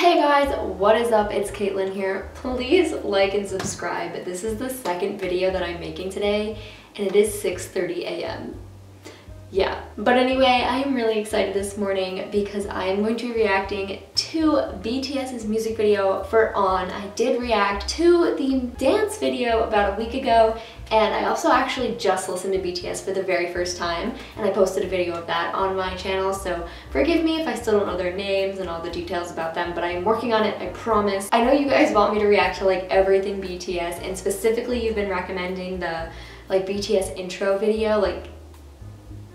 Hey guys, what is up? It's Caitlin here. Please like and subscribe. This is the second video that I'm making today, and it is 6:30 a.m. Yeah, but anyway, I am really excited this morning because I am going to be reacting to BTS's music video for ON. I did react to the dance video about a week ago, and I also actually just listened to BTS for the very first time, and I posted a video of that on my channel, so forgive me if I still don't know their names and all the details about them, but I'm working on it, I promise. I know you guys want me to react to like everything BTS, and specifically you've been recommending the like BTS intro video, like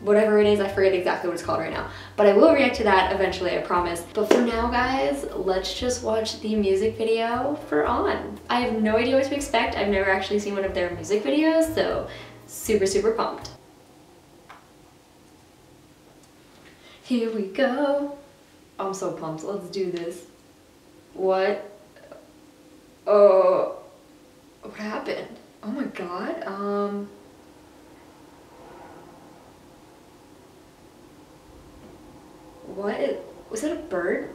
whatever it is, I forget exactly what it's called right now. But I will react to that eventually, I promise. But for now guys, let's just watch the music video for ON. I have no idea what to expect. I've never actually seen one of their music videos, so super pumped. Here we go. I'm so pumped, let's do this. What? Oh, what happened? Oh my God, what? Was that a bird?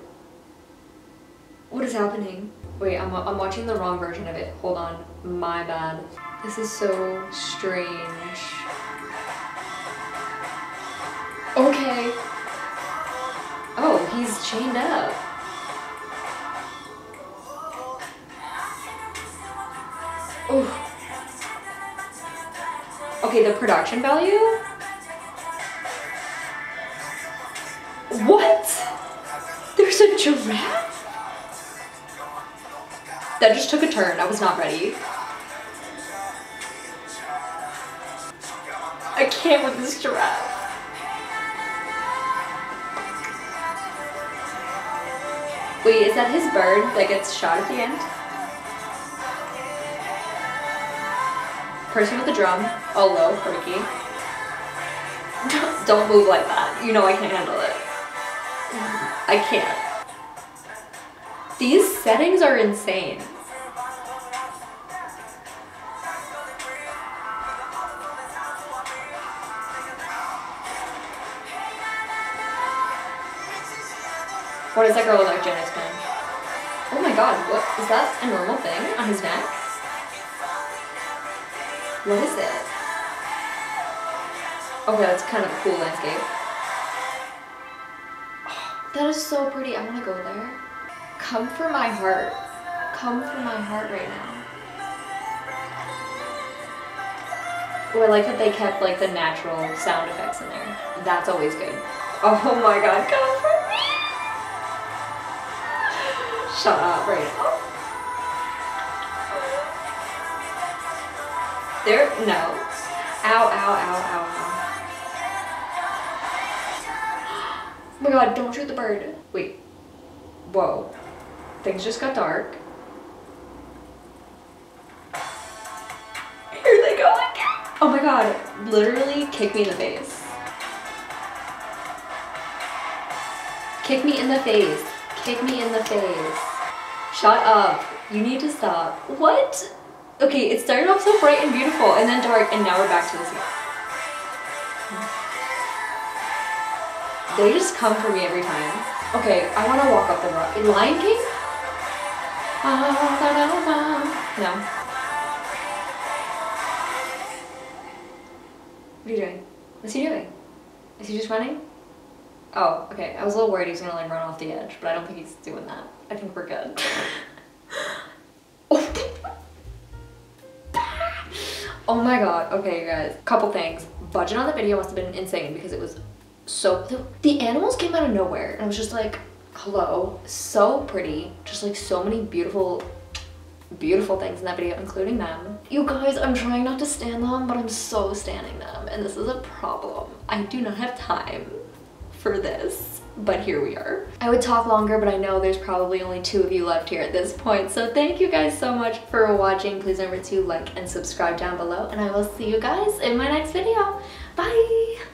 What is happening? Wait, I'm watching the wrong version of it. Hold on, my bad. This is so strange. Okay. Oh, he's chained up. Oh. Okay, the production value? What? There's a giraffe? That just took a turn. I was not ready. I can't with this giraffe. Wait, is that his bird that gets shot at the end? Person with the drum. Oh, low, Ricky. Don't move like that. You know I can't handle it. I can't. These settings are insane. What is that girl with like Janet's been? Oh my God, what? Is that a normal thing on his neck? What is it? Okay, that's kind of a cool landscape. That is so pretty. I want to go there. Come for my heart. Come for my heart right now. Oh, I like that they kept like the natural sound effects in there. That's always good. Oh my God, come for me! Shut up right now. There, no. Ow, ow, ow, ow. Oh my God, don't shoot the bird. Wait, whoa. Things just got dark. Here they go again. Oh my God, literally kick me in the face. Kick me in the face, kick me in the face. Shut up, you need to stop. What? Okay, it started off so bright and beautiful and then dark and now we're back to this. They just come for me every time. Okay, I want to walk up the rock. Lion King? No. What are you doing? What's he doing? Is he just running? Oh, okay. I was a little worried he was going to like run off the edge, but I don't think he's doing that. I think we're good. Oh my God. Okay, you guys. Couple things. Budget on the video must have been insane because it was so the animals came out of nowhere and I was just like, hello, so pretty. Just like so many beautiful things in that video, including them. You guys, I'm trying not to stan them, but I'm so stanning them and this is a problem. I do not have time for this, but here we are. I would talk longer, but I know there's probably only two of you left here at this point. So thank you guys so much for watching. Please remember to like and subscribe down below and I will see you guys in my next video. Bye.